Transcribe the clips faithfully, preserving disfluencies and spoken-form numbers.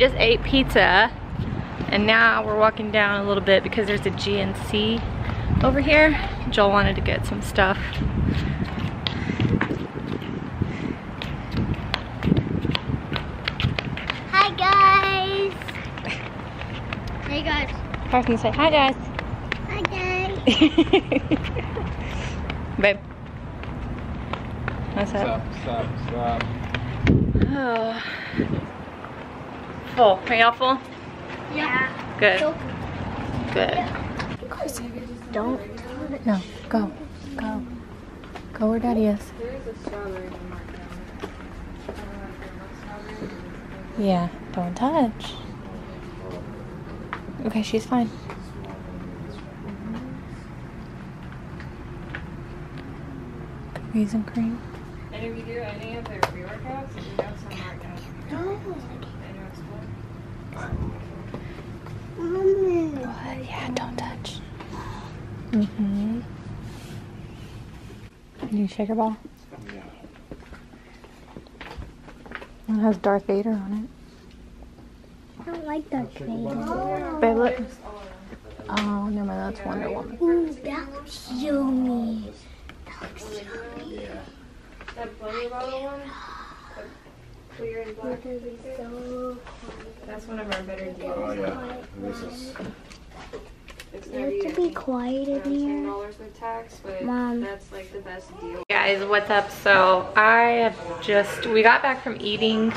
just ate pizza and now we're walking down a little bit because there's a G N C over here. Joel wanted to get some stuff. Hi guys. Hey guys. Carsyn, say hi guys. Hi guys. Babe. What's up? What's up, what's up, what's up? Oh. Full. Are y'all full? Yeah. Good. Good. Yeah. Don't. No. Go. Go. Go where Daddy is. There is a strawberry in Mark down there. Yeah. Don't touch. Okay, she's fine. Cookies and cream. And if you do any of their pre-workouts, you know some Mark down there. No. I know it's cool. Good. Yeah, don't touch. Mm-hmm. You need a shaker ball? Yeah. It has Darth Vader on it. I don't like Darth Vader. Oh. Babe, look. Oh, no, that's Wonder Woman. Ooh, that looks yummy. That looks yummy. Yeah. That bunny bottle one? Clear and black. So that's one of our better deals. Oh yeah, this is. You have to be quiet in here. Mom, that's like the best deal. Hey guys, what's up? So I have just we got back from eating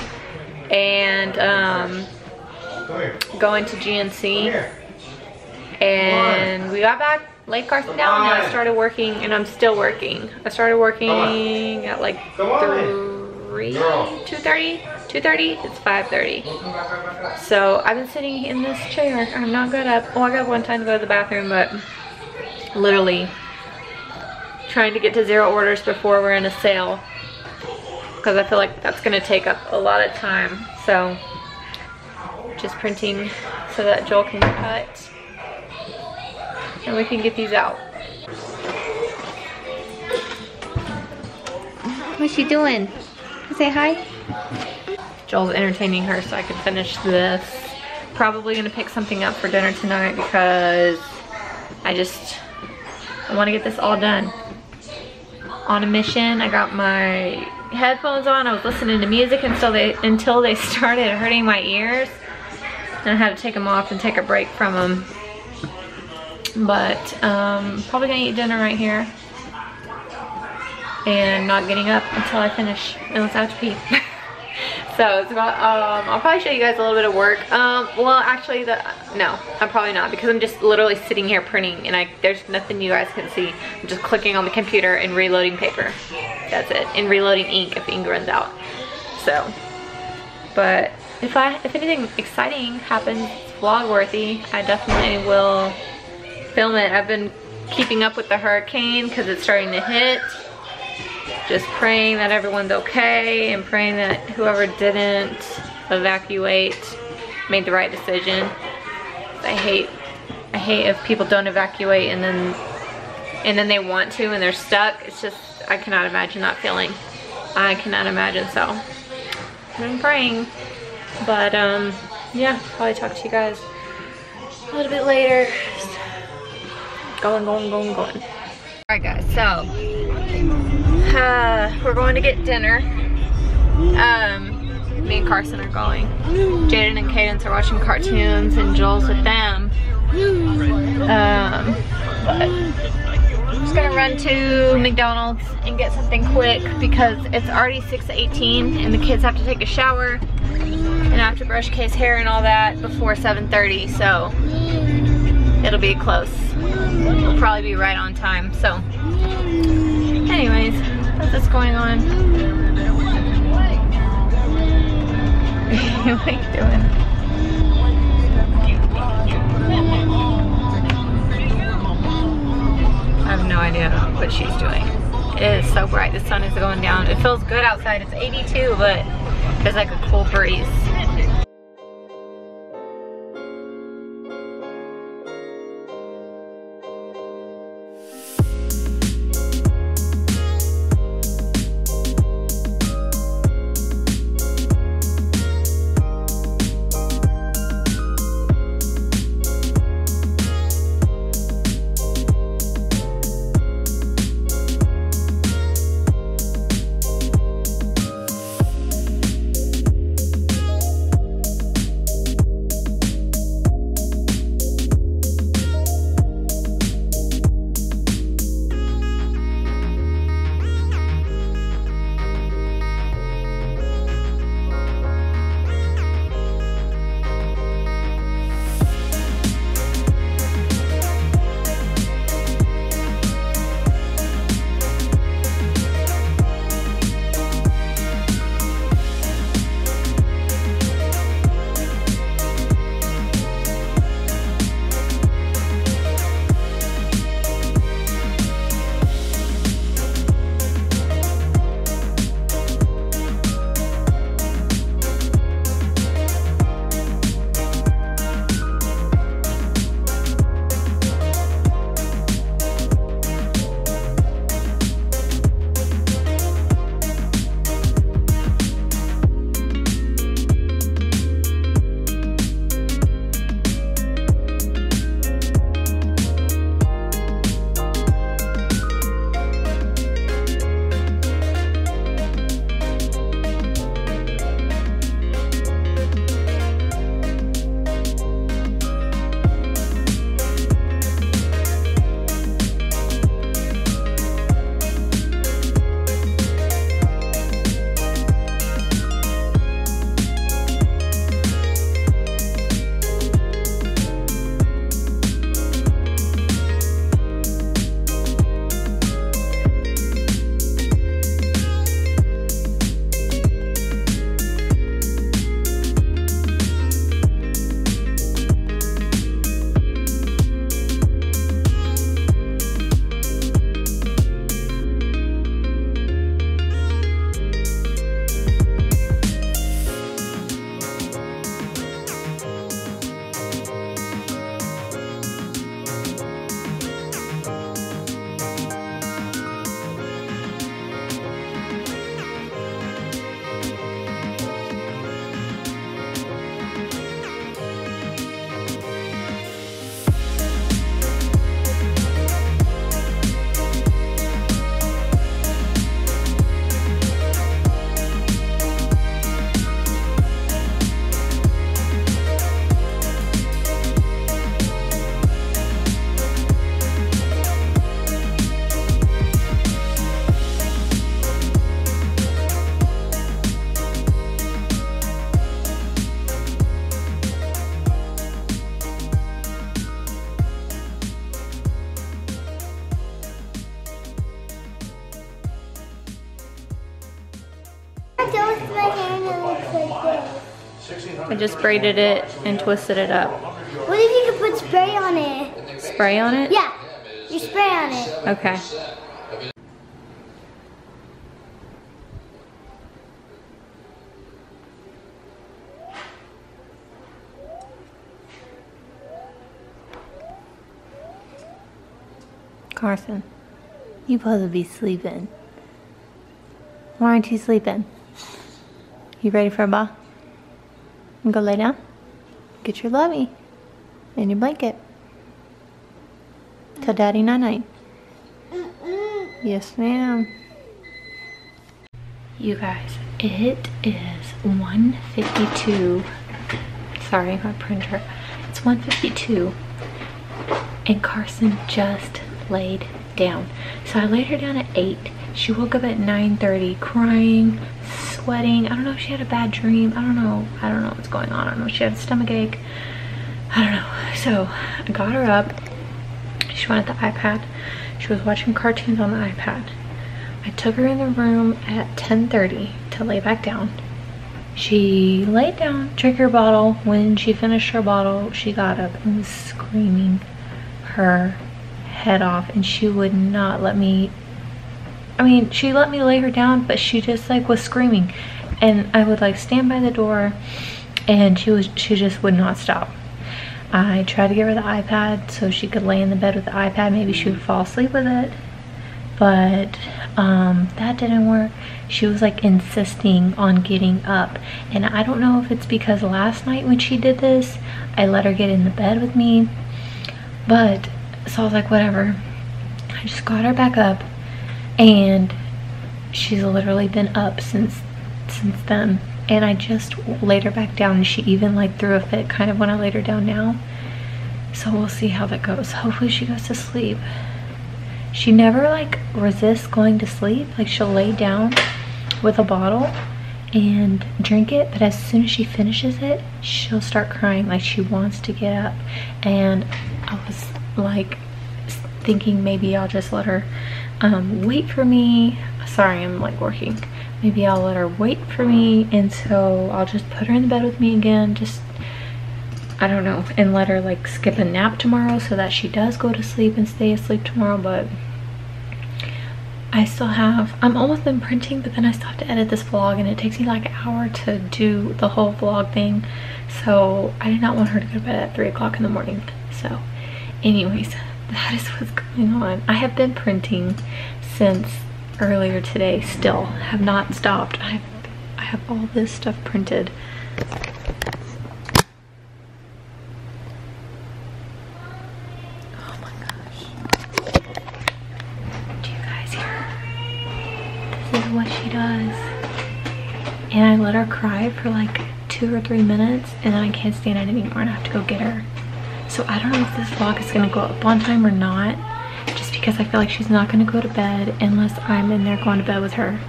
and um going to G N C, and we got back late Carsyn down, and I started working, and I'm still working. I started working at like three. two thirty, two thirty, it's five thirty. So I've been sitting in this chair. I'm not good up. Oh, I got one time to go to the bathroom, but literally trying to get to zero orders before we're in a sale because I feel like that's going to take up a lot of time. So just printing so that Joel can cut and we can get these out. What's she doing? Say hi. Joel's entertaining her so I can finish this. Probably gonna pick something up for dinner tonight because I just I want to get this all done. On a mission. I got my headphones on. I was listening to music until they until they started hurting my ears, and I had to take them off and take a break from them. But um, probably gonna eat dinner right here. And not getting up until I finish, unless I have to pee. So it's about, um, I'll probably show you guys a little bit of work. Um, well, actually, the, no, I'm probably not, because I'm just literally sitting here printing, and I there's nothing you guys can see. I'm just clicking on the computer and reloading paper. That's it, and reloading ink if ink runs out. So, but if I if anything exciting happens, vlog-worthy, I definitely will film it. I've been keeping up with the hurricane because it's starting to hit. Just praying that everyone's okay and praying that whoever didn't evacuate made the right decision. I hate I hate if people don't evacuate and then and then they want to and they're stuck. It's just, I cannot imagine that feeling. I cannot imagine, so I'm praying. But um yeah, probably talk to you guys a little bit later. Just going, going, going, going. Alright guys, so Uh, we're going to get dinner. Um, me and Carsyn are going. Jaden and Cadence are watching cartoons, and Joel's with them. Um, but I'm just gonna run to McDonald's and get something quick because it's already six eighteen, and the kids have to take a shower, and I have to brush Kay's hair and all that before seven thirty. So it'll be close. We'll probably be right on time. So, anyways. What's going on? What are you doing? I have no idea what she's doing. It is so bright. The sun is going down. It feels good outside. It's eighty-two, but there's like a cool breeze. I just braided it and twisted it up. What if you could put spray on it? Spray on it? Yeah, you spray on it. Okay. Carsyn, you supposed to be sleeping. Why aren't you sleeping? You ready for a bath? Go lay down. Get your lovey and your blanket. Tell Daddy night night. Mm-mm. Yes, ma'am. You guys, it is one fifty-two. Sorry, my printer. It's one fifty-two, and Carsyn just laid down. So I laid her down at eight. She woke up at nine thirty crying, sweating. I don't know if she had a bad dream. I don't know. I don't know what's going on. I don't know if she had a stomach ache. I don't know. So I got her up. She wanted the iPad. She was watching cartoons on the iPad. I took her in the room at ten thirty to lay back down. She laid down, drank her bottle. When she finished her bottle, she got up and was screaming her head off, and she would not let me. I mean, she let me lay her down, but she just like was screaming, and I would like stand by the door, and she was she just would not stop. I tried to give her the iPad so she could lay in the bed with the iPad, maybe she would fall asleep with it, but um that didn't work. She was like insisting on getting up, and I don't know if it's because last night when she did this, I let her get in the bed with me, but so I was like, whatever. I just got her back up, and she's literally been up since since then. And I just laid her back down, and she even like threw a fit kind of when I laid her down now. So we'll see how that goes. Hopefully she goes to sleep. She never like resists going to sleep. Like, she'll lay down with a bottle and drink it, but as soon as she finishes it, she'll start crying. Like, she wants to get up, and I was like thinking maybe I'll just let her um wait for me. Sorry, I'm like working. Maybe I'll let her wait for me, and so I'll just put her in the bed with me again, just I don't know, and let her like skip a nap tomorrow so that she does go to sleep and stay asleep tomorrow. But I still have I'm almost been printing, but then I still have to edit this vlog, and it takes me like an hour to do the whole vlog thing, so I did not want her to go to bed at three o'clock in the morning. So anyways, that is what's going on. I have been printing since earlier today, still have not stopped. I have, I have all this stuff printed. Oh my gosh. Do you guys hear? This is what she does. And I let her cry for like two or three minutes, and then I can't stand it anymore, and I have to go get her. So I don't know if this vlog is going to go up on time or not, just because I feel like she's not going to go to bed unless I'm in there going to bed with her.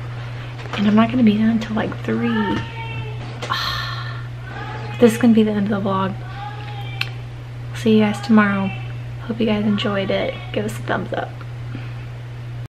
And I'm not going to be done until like three. This is going to be the end of the vlog. See you guys tomorrow. Hope you guys enjoyed it. Give us a thumbs up.